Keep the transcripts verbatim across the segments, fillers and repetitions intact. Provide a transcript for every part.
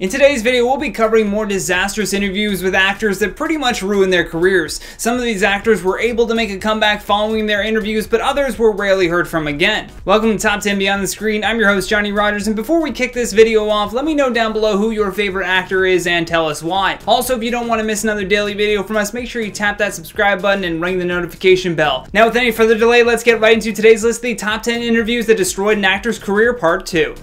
In today's video, we'll be covering more disastrous interviews with actors that pretty much ruined their careers. Some of these actors were able to make a comeback following their interviews, but others were rarely heard from again. Welcome to Top ten Beyond the Screen. I'm your host, Johnny Rogers, and before we kick this video off, let me know down below who your favorite actor is and tell us why. Also, if you don't want to miss another daily video from us, make sure you tap that subscribe button and ring the notification bell. Now, with any further delay, let's get right into today's list of the top ten interviews that destroyed an actor's career, part two.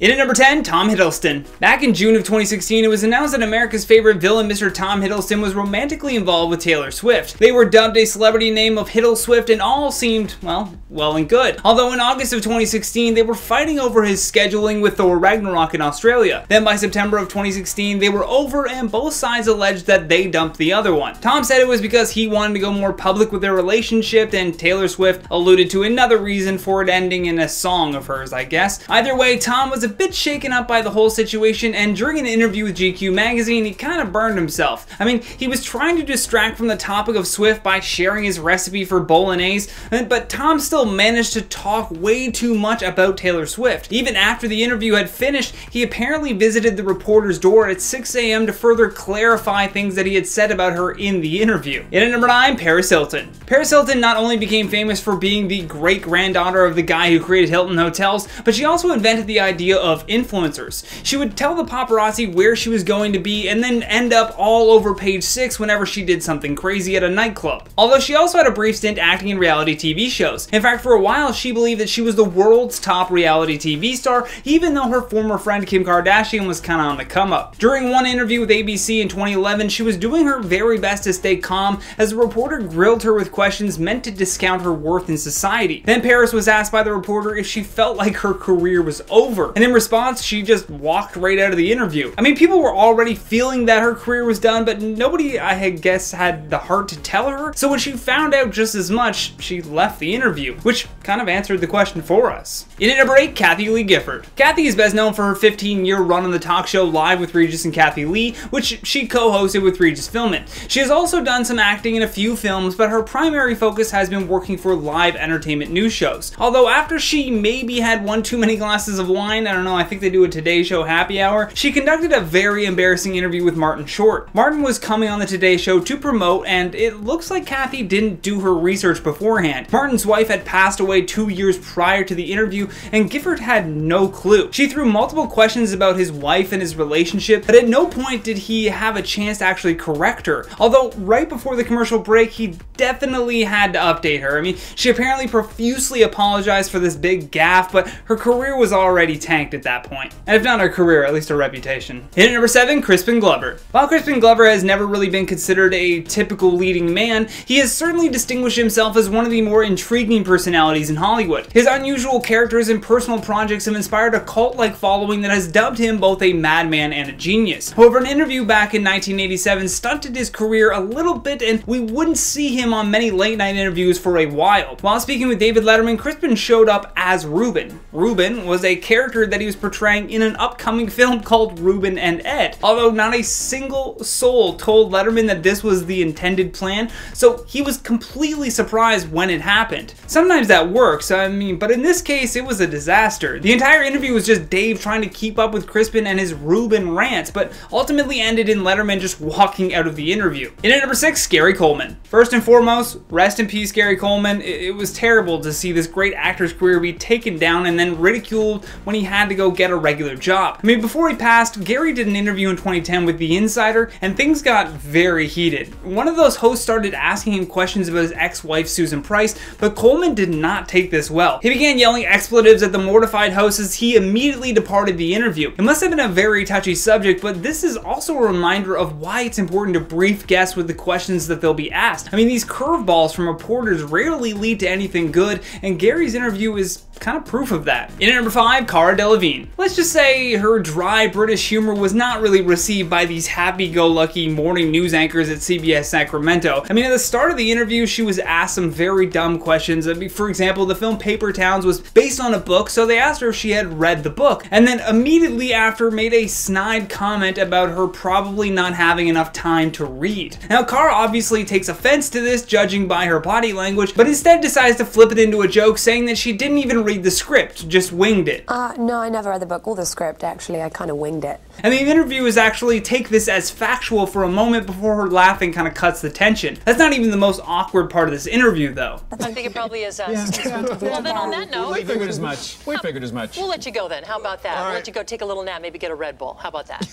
In at number ten, Tom Hiddleston. Back in June of twenty sixteen, it was announced that America's favorite villain, Mister Tom Hiddleston, was romantically involved with Taylor Swift. They were dubbed a celebrity name of Hiddleswift, and all seemed, well, well and good. Although in August of twenty sixteen, they were fighting over his scheduling with Thor Ragnarok in Australia. Then by September of twenty sixteen, they were over and both sides alleged that they dumped the other one. Tom said it was because he wanted to go more public with their relationship, and Taylor Swift alluded to another reason for it ending in a song of hers, I guess. Either way, Tom was a A bit shaken up by the whole situation, and during an interview with G Q magazine, he kind of burned himself. I mean, he was trying to distract from the topic of Swift by sharing his recipe for bolognese, but Tom still managed to talk way too much about Taylor Swift. Even after the interview had finished, he apparently visited the reporter's door at six A M to further clarify things that he had said about her in the interview. In at number nine, Paris Hilton. Paris Hilton not only became famous for being the great-granddaughter of the guy who created Hilton Hotels, but she also invented the idea of influencers. She would tell the paparazzi where she was going to be and then end up all over page six whenever she did something crazy at a nightclub. Although she also had a brief stint acting in reality T V shows. In fact, for a while she believed that she was the world's top reality T V star, even though her former friend Kim Kardashian was kinda on the come up. During one interview with A B C in twenty eleven, she was doing her very best to stay calm as a reporter grilled her with questions meant to discount her worth in society. Then Paris was asked by the reporter if she felt like her career was over. And in response, she just walked right out of the interview. I mean, people were already feeling that her career was done, but nobody, I guess, had the heart to tell her. So when she found out just as much, she left the interview, which kind of answered the question for us. In at number eight, Kathy Lee Gifford. Kathy is best known for her fifteen year run on the talk show Live with Regis and Kathy Lee, which she co-hosted with Regis Philbin. She has also done some acting in a few films, but her primary focus has been working for live entertainment news shows. Although after she maybe had one too many glasses of wine, I don't know, I think they do a Today Show happy hour, she conducted a very embarrassing interview with Martin Short. Martin was coming on the Today Show to promote, and it looks like Kathy didn't do her research beforehand. Martin's wife had passed away two years prior to the interview, and Gifford had no clue. She threw multiple questions about his wife and his relationship, but at no point did he have a chance to actually correct her. Although right before the commercial break, he definitely had to update her. I mean, she apparently profusely apologized for this big gaffe, but her career was already tanked at that point. And if not her career, at least her reputation. In at number seven, Crispin Glover. While Crispin Glover has never really been considered a typical leading man, he has certainly distinguished himself as one of the more intriguing personalities in Hollywood. His unusual characters and personal projects have inspired a cult-like following that has dubbed him both a madman and a genius. However, an interview back in nineteen eighty-seven stunted his career a little bit, and we wouldn't see him on many late-night interviews for a while. While speaking with David Letterman, Crispin showed up as Reuben. Reuben was a character that he was portraying in an upcoming film called Reuben and Ed. Although not a single soul told Letterman that this was the intended plan, so he was completely surprised when it happened. Sometimes that works, I mean, but in this case it was a disaster. The entire interview was just Dave trying to keep up with Crispin and his Reuben rants, but ultimately ended in Letterman just walking out of the interview. In at number six, Gary Coleman. First and foremost, rest in peace Gary Coleman. It was terrible to see this great actor's career be taken down and then ridiculed when he had to go get a regular job. I mean, before he passed, Gary did an interview in twenty ten with The Insider, and things got very heated. One of those hosts started asking him questions about his ex-wife Susan Price, but Coleman did not take this well. He began yelling expletives at the mortified host as he immediately departed the interview. It must have been a very touchy subject, but this is also a reminder of why it's important to brief guests with the questions that they'll be asked. I mean, these curveballs from reporters rarely lead to anything good, and Gary's interview is kind of proof of that. In at number five, Cara Delevingne. Let's just say her dry British humor was not really received by these happy-go-lucky morning news anchors at C B S Sacramento. I mean, at the start of the interview, she was asked some very dumb questions. I mean, for example, the film Paper Towns was based on a book, so they asked her if she had read the book, and then immediately after made a snide comment about her probably not having enough time to read. Now, Cara obviously takes offense to this, judging by her body language, but instead decides to flip it into a joke, saying that she didn't even read the script, just winged it. Uh, no, I never read the book or the script, actually. I kind of winged it. And the interviewers actually take this as factual for a moment before her laughing kind of cuts the tension. That's not even the most awkward part of this interview, though. I think it probably is us. Yeah. Well, then on that note... We figured as much. We figured as much. We'll let you go, then. How about that? All right. We'll let you go take a little nap, maybe get a Red Bull. How about that?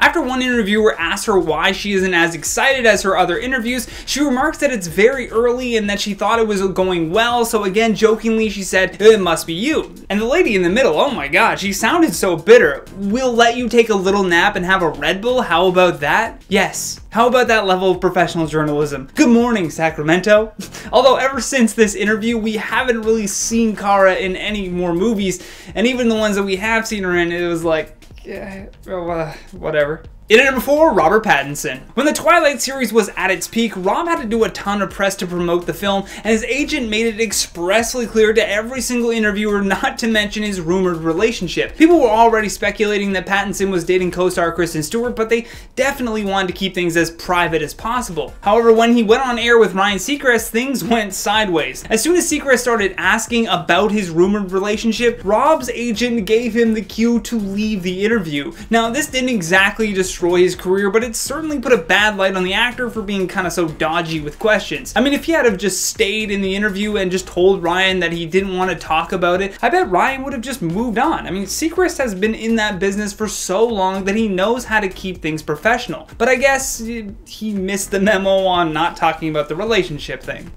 After one interviewer asks her why she isn't as excited as her other interviews, she remarks that it's very early and that she thought it was going well, so again, jokingly, she said, "It must be you." And the lady in the middle, oh my god, she sounded so bitter. "We'll let you take a little nap and have a Red Bull, how about that?" Yes. How about that level of professional journalism? Good morning, Sacramento. Although ever since this interview, we haven't really seen Cara in any more movies, and even the ones that we have seen her in, it was like, yeah, well, whatever. In at number four, Robert Pattinson. When the Twilight series was at its peak, Rob had to do a ton of press to promote the film, and his agent made it expressly clear to every single interviewer not to mention his rumored relationship. People were already speculating that Pattinson was dating co-star Kristen Stewart, but they definitely wanted to keep things as private as possible. However, when he went on air with Ryan Seacrest, things went sideways. As soon as Seacrest started asking about his rumored relationship, Rob's agent gave him the cue to leave the interview. Now, this didn't exactly destroy destroy his career, but it certainly put a bad light on the actor for being kind of so dodgy with questions. I mean, if he had have just stayed in the interview and just told Ryan that he didn't want to talk about it, I bet Ryan would have just moved on. I mean, Seacrest has been in that business for so long that he knows how to keep things professional. But I guess he missed the memo on not talking about the relationship thing.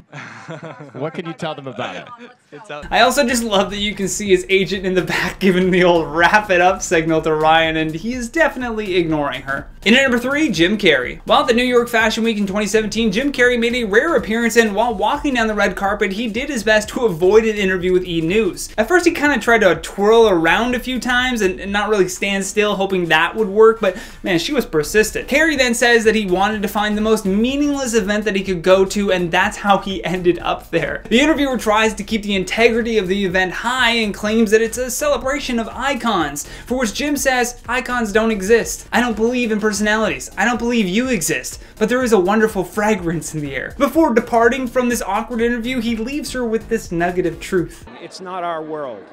What can you tell them about it? I also just love that you can see his agent in the back giving the old wrap it up signal to Ryan, and he is definitely ignoring her. In at number three, Jim Carrey. While at the New York Fashion Week in twenty seventeen, Jim Carrey made a rare appearance, and while walking down the red carpet, he did his best to avoid an interview with E! News. At first, he kind of tried to twirl around a few times and, and not really stand still, hoping that would work, but man, she was persistent. Carrey then says that he wanted to find the most meaningless event that he could go to, and that's how he ended up there. The interviewer tries to keep the integrity of the event high and claims that it's a celebration of icons, for which Jim says, "Icons don't exist. I don't believe in personalities. I don't believe you exist, but there is a wonderful fragrance in the air." Before departing from this awkward interview, he leaves her with this nugget of truth. It's not our world.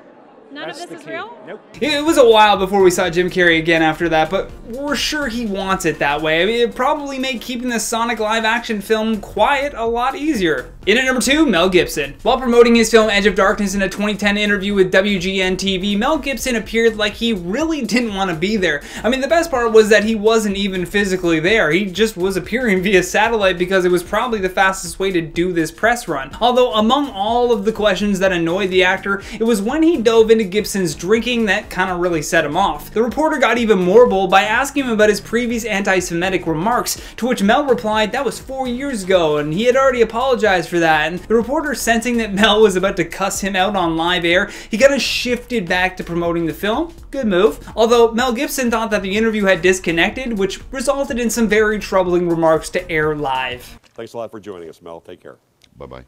None That's of this is real? Nope. It was a while before we saw Jim Carrey again after that, but we're sure he wants it that way. I mean, it probably made keeping the Sonic live-action film quiet a lot easier. In at number two, Mel Gibson. While promoting his film Edge of Darkness in a twenty ten interview with W G N T V, Mel Gibson appeared like he really didn't want to be there. I mean, the best part was that he wasn't even physically there. He just was appearing via satellite because it was probably the fastest way to do this press run. Although, among all of the questions that annoyed the actor, it was when he dove in to Gibson's drinking that kind of really set him off. The reporter got even more bold by asking him about his previous anti-Semitic remarks, to which Mel replied that was four years ago and he had already apologized for that. And the reporter, sensing that Mel was about to cuss him out on live air, he kind of shifted back to promoting the film. Good move. Although Mel Gibson thought that the interview had disconnected, which resulted in some very troubling remarks to air live. Thanks a lot for joining us, Mel. Take care. Bye-bye.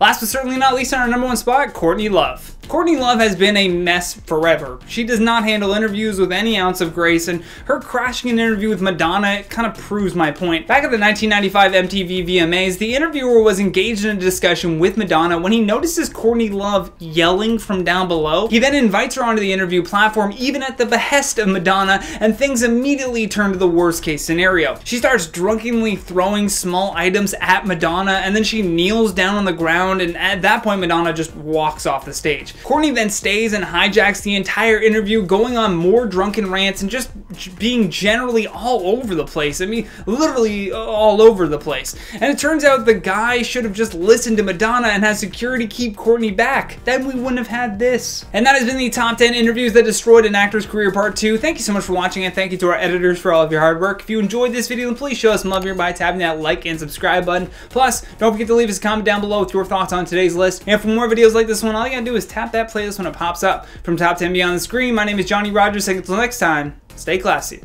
Last but certainly not least on our number one spot, Courtney Love. Courtney Love has been a mess forever. She does not handle interviews with any ounce of grace, and her crashing an interview with Madonna kind of proves my point. Back at the nineteen ninety-five M T V V M As, the interviewer was engaged in a discussion with Madonna when he notices Courtney Love yelling from down below. He then invites her onto the interview platform, even at the behest of Madonna, and things immediately turn to the worst case scenario. She starts drunkenly throwing small items at Madonna, and then she kneels down on the ground, and at that point Madonna just walks off the stage. Courtney then stays and hijacks the entire interview, going on more drunken rants and just being generally all over the place. I mean, literally all over the place. And it turns out the guy should have just listened to Madonna and had security keep Courtney back. Then we wouldn't have had this. And that has been the Top ten Interviews That Destroyed an Actor's Career Part two. Thank you so much for watching, and thank you to our editors for all of your hard work. If you enjoyed this video, then please show us some love here by tapping that like and subscribe button. Plus, don't forget to leave us a comment down below with your thoughts on today's list. And for more videos like this one, all you gotta do is tap that playlist when it pops up. From Top ten Beyond the Screen, my name is Johnny Rogers, and until next time, stay classy.